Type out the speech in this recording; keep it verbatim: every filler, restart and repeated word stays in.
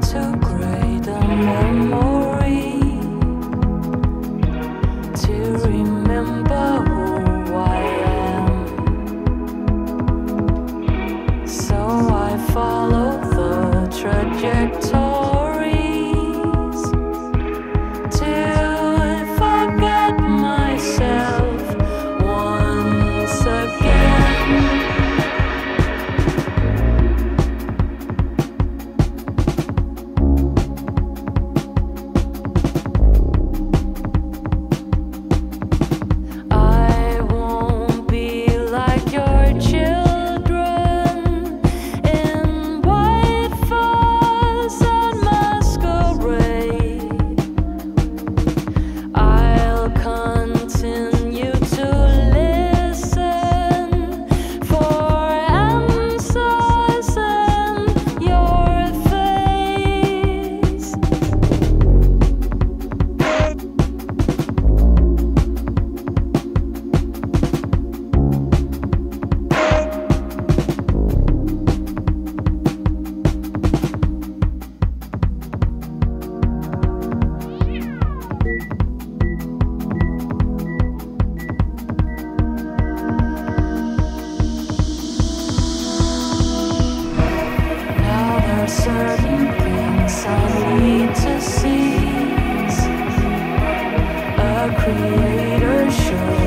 Creator show.